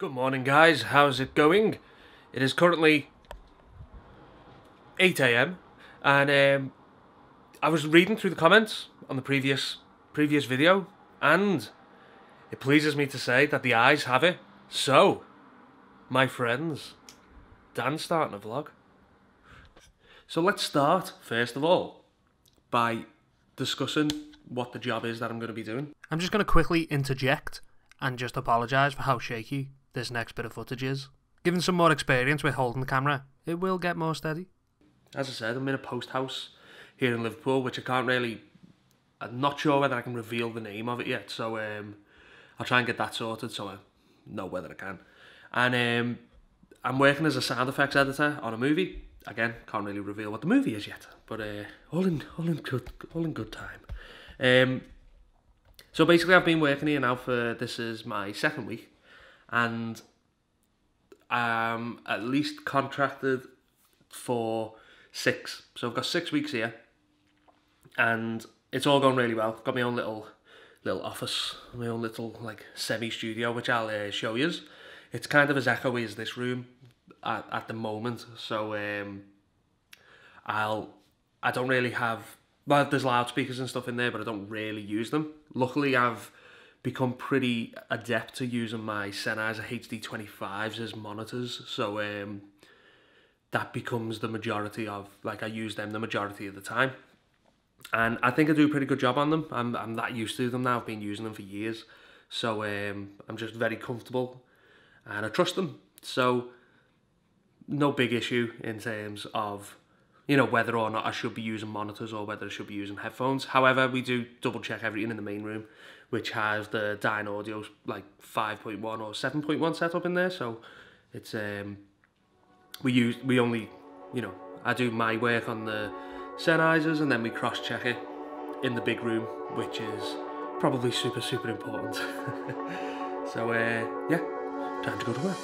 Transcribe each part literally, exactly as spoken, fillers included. Good morning guys, how's it going? It is currently eight A M and um, I was reading through the comments on the previous previous video, and it pleases me to say that the eyes have it. So, my friends, Dan's starting a vlog. So let's start, first of all, by discussing what the job is that I'm going to be doing. I'm just going to quickly interject and just apologise for how shaky this next bit of footage is. Given some more experience with holding the camera, it will get more steady. As I said, I'm in a post house here in Liverpool, which I can't really... I'm not sure whether I can reveal the name of it yet, so um, I'll try and get that sorted so I know whether I can. And um, I'm working as a sound effects editor on a movie. Again, can't really reveal what the movie is yet, but uh, all in all in good all in good time. Um, so basically, I've been working here now for, this is my second week, and I'm at least contracted for six. So I've got six weeks here, and it's all gone really well. I've got my own little little office, my own little like semi studio, which I'll uh, show you. It's kind of as echoey as this room at, at the moment. So um, I'll I don't really have, well, there's loudspeakers and stuff in there, but I don't really use them. Luckily, I've become pretty adept to using my Sennheiser H D twenty-fives as monitors, so um, that becomes the majority of, like, I use them the majority of the time, and I think I do a pretty good job on them. I'm I'm that used to them now. I've been using them for years, so um, I'm just very comfortable, and I trust them. So no big issue in terms of, you know, whether or not I should be using monitors or whether I should be using headphones. However, we do double check everything in the main room, which has the Dynaudio like five point one or seven point one setup in there. So it's um we use we only, you know, I do my work on the Sennheisers and then we cross check it in the big room, which is probably super super important. So uh, yeah, time to go to work.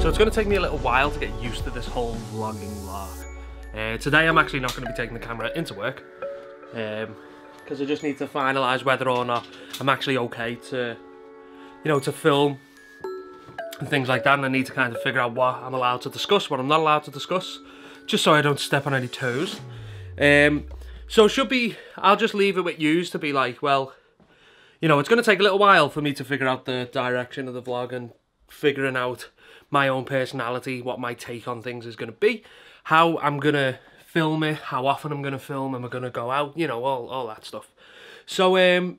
So it's going to take me a little while to get used to this whole vlogging lark. Uh, today I'm actually not going to be taking the camera into work, because um, I just need to finalise whether or not I'm actually okay to, you know, to film and things like that, and I need to kind of figure out what I'm allowed to discuss, what I'm not allowed to discuss, just so I don't step on any toes. Um, so it should be, I'll just leave it with you to be like, well, you know, it's going to take a little while for me to figure out the direction of the vlog and figuring out my own personality, what my take on things is going to be, how I'm going to film it, how often I'm going to film, am I going to go out, you know, all, all that stuff. So um,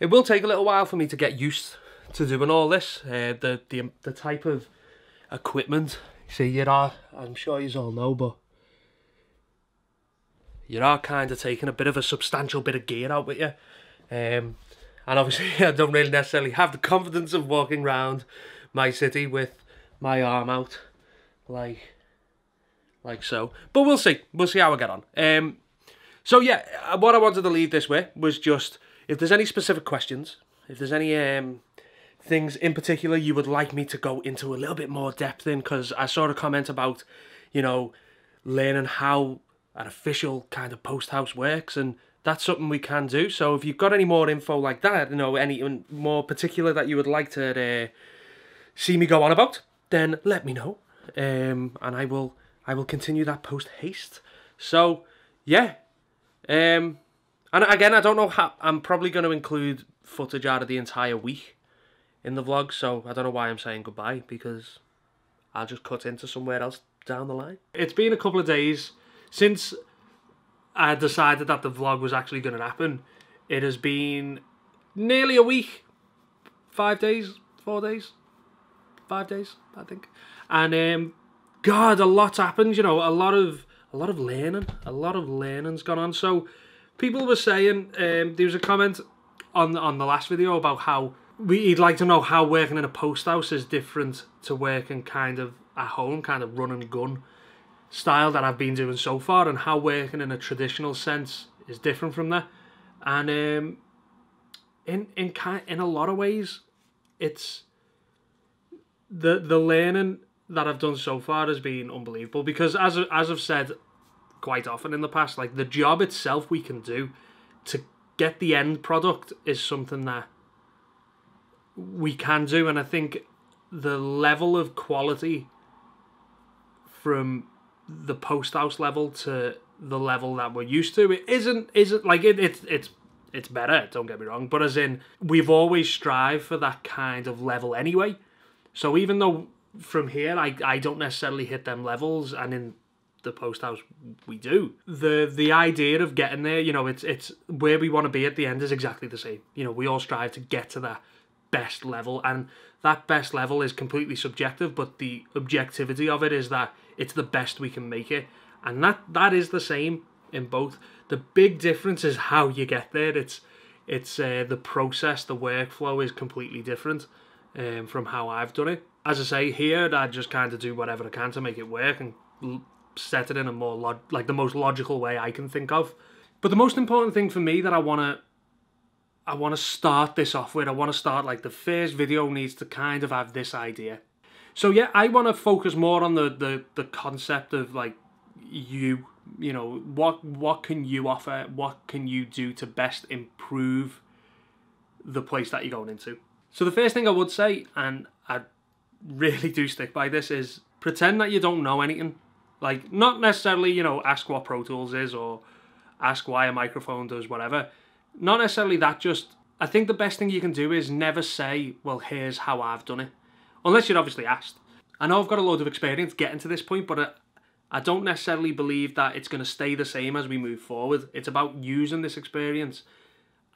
it will take a little while for me to get used to doing all this, uh, the, the the type of equipment. See, you are, I'm sure you all know, but you are kind of taking a bit of a substantial bit of gear out with you. Um, and obviously I don't really necessarily have the confidence of walking around my city with my arm out, like, like so. But we'll see. We'll see how I get on. Um, so yeah, what I wanted to leave this with was just, if there's any specific questions, if there's any um, things in particular you would like me to go into a little bit more depth in, because I saw a comment about, you know, learning how an official kind of post house works, and that's something we can do. So if you've got any more info like that, you know, any more particular that you would like to uh, see me go on about, then let me know, um, and I will I will continue that post haste. So yeah, um, and again, I don't know how, I'm probably going to include footage out of the entire week in the vlog, so I don't know why I'm saying goodbye, because I'll just cut into somewhere else down the line. It's been a couple of days since I decided that the vlog was actually going to happen. It has been nearly a week, five days, four days. Five days, I think, and um, God, a lot's happened. You know, a lot of a lot of learning, a lot of learning's gone on. So, people were saying um, there was a comment on on the last video about how we'd like to know how working in a post house is different to working kind of at home, kind of run and gun style that I've been doing so far, and how working in a traditional sense is different from that. And um, in in in a lot of ways, it's the the learning that I've done so far has been unbelievable, because as as I've said quite often in the past, like, the job itself we can do to get the end product is something that we can do. And I think the level of quality from the post house level to the level that we're used to, it isn't isn't like it, it's it's it's better, don't get me wrong, but as in we've always strived for that kind of level anyway. So even though from here I, I don't necessarily hit them levels, and in the post house we do, the the idea of getting there, you know, it's it's where we want to be at the end is exactly the same. You know, we all strive to get to that best level, and that best level is completely subjective, but the objectivity of it is that it's the best we can make it, and that that is the same in both. The big difference is how you get there. It's it's uh, the process, the workflow is completely different um, from how I've done it. As I say, here I just kind of do whatever I can to make it work and set it in a more log like the most logical way I can think of. But the most important thing for me that I wanna I wanna start this off with, I wanna start like the first video needs to kind of have this idea. So yeah, I wanna focus more on the the the concept of like you, you know, what what can you offer, what can you do to best improve the place that you're going into. So the first thing I would say, and I really do stick by this, is pretend that you don't know anything. Like, not necessarily, you know, ask what Pro Tools is or ask why a microphone does whatever. Not necessarily that, just... I think the best thing you can do is never say, well, here's how I've done it. Unless you're obviously asked. I know I've got a load of experience getting to this point, but I, I don't necessarily believe that it's going to stay the same as we move forward. It's about using this experience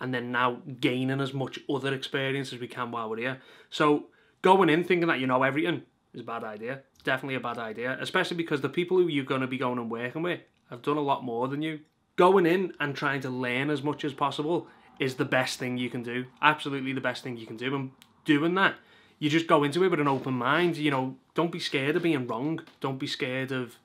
and then now gaining as much other experience as we can while we're here. So, going in thinking that you know everything is a bad idea. Definitely a bad idea, especially because the people who you're going to be going and working with have done a lot more than you. Going in and trying to learn as much as possible is the best thing you can do, absolutely the best thing you can do. And doing that, you just go into it with an open mind. You know, don't be scared of being wrong, don't be scared of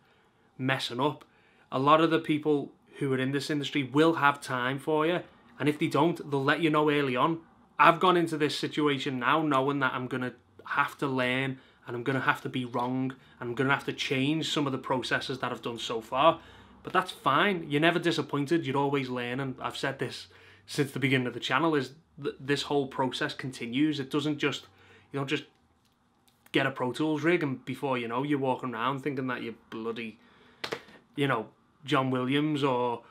messing up. A lot of the people who are in this industry will have time for you, and if they don't, they'll let you know early on. I've gone into this situation now knowing that I'm going to have to learn, and I'm going to have to be wrong, and I'm going to have to change some of the processes that I've done so far. But that's fine. You're never disappointed. You're always learning. I've said this since the beginning of the channel, is th this whole process continues. It doesn't just, you don't just get a Pro Tools rig and before you know, you're walking around thinking that you're bloody, you know, John Williams or,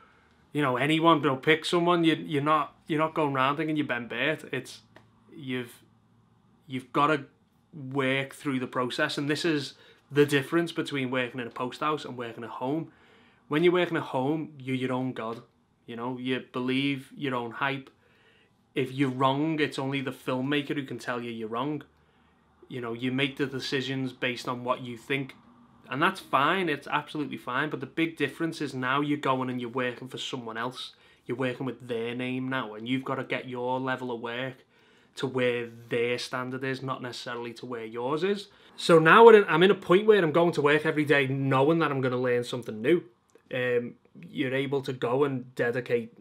you know, anyone, but pick someone. You, you're not you're not going around thinking you're Ben Burt. It's, you've, you've got to work through the process, and this is the difference between working in a post house and working at home. When you're working at home, you're your own god. You know, you believe your own hype. If you're wrong, it's only the filmmaker who can tell you you're wrong. You know, you make the decisions based on what you think, and that's fine. It's absolutely fine. But the big difference is now you're going and you're working for someone else. You're working with their name now, and you've got to get your level of work to where their standard is, not necessarily to where yours is. So now I'm in a point where I'm going to work every day knowing that I'm going to learn something new. Um, you're able to go and dedicate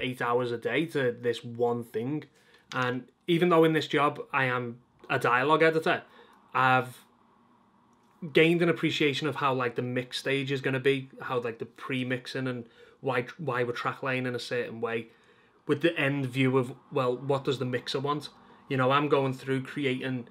eight hours a day to this one thing. And even though in this job I am a dialogue editor, I've gained an appreciation of how like the mix stage is going to be, how like the pre-mixing and why, why we're track laying in a certain way, with the end view of, well, what does the mixer want? You know, I'm going through creating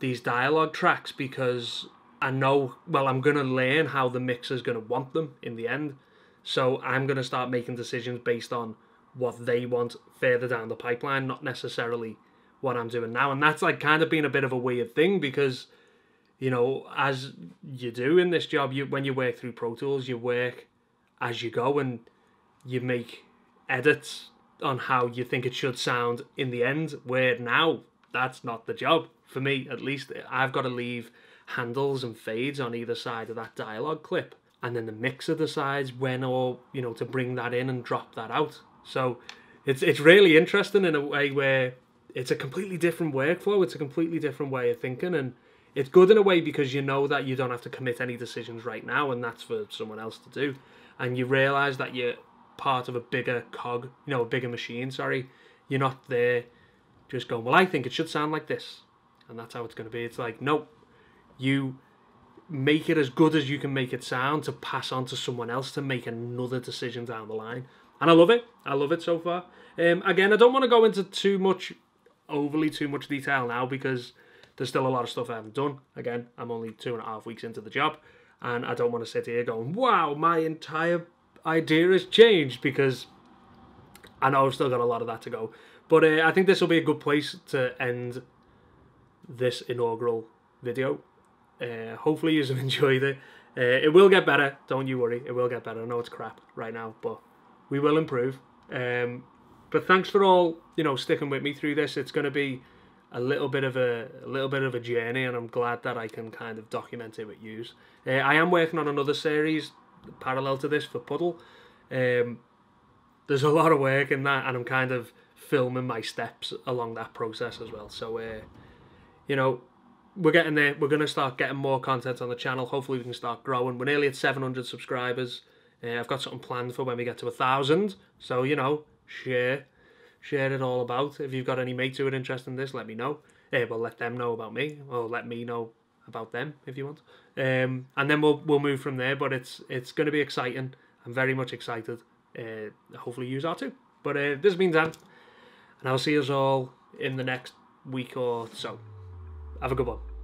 these dialogue tracks because I know, well, I'm going to learn how the mixer's going to want them in the end. So I'm going to start making decisions based on what they want further down the pipeline, not necessarily what I'm doing now. And that's like kind of been a bit of a weird thing because, you know, as you do in this job, you when you work through Pro Tools, you work as you go and you make edits on how you think it should sound in the end, where now that's not the job for me. At least I've got to leave handles and fades on either side of that dialogue clip, and then the mixer decides when, or you know, to bring that in and drop that out. So it's it's really interesting in a way where it's a completely different workflow. It's a completely different way of thinking, and it's good in a way because you know that you don't have to commit any decisions right now, and that's for someone else to do. And you realise that you're part of a bigger cog, you know, a bigger machine, sorry. You're not there just going, well, I think it should sound like this, and that's how it's going to be. It's like, nope, you make it as good as you can make it sound to pass on to someone else to make another decision down the line. And I love it. I love it so far. Um, again, I don't want to go into too much, overly too much detail now, because there's still a lot of stuff I haven't done. Again, I'm only two and a half weeks into the job, and I don't want to sit here going, wow, my entire idea has changed, because I know I've still got a lot of that to go. But uh, I think this will be a good place to end this inaugural video. Uh, hopefully you have enjoyed it. Uh, it will get better, don't you worry. It will get better. I know it's crap right now, but we will improve. Um, but thanks for all, you know, sticking with me through this. It's going to be a little bit of a, a little bit of a journey, and I'm glad that I can kind of document it with you. Uh, I am working on another series parallel to this for Puddle. Um, there's a lot of work in that, and I'm kind of filming my steps along that process as well. So, uh, you know, we're getting there. We're going to start getting more content on the channel. Hopefully we can start growing. We're nearly at seven hundred subscribers. Uh, I've got something planned for when we get to a thousand. So, you know, share. Share it all about. If you've got any mates who are interested in this, let me know. Eh, well, let them know about me, or let me know about them if you want. Um, and then we'll we'll move from there. But it's it's going to be exciting. I'm very much excited. Uh, hopefully you are too. But uh, this has been Dan, and I'll see us all in the next week or so. Have a good one.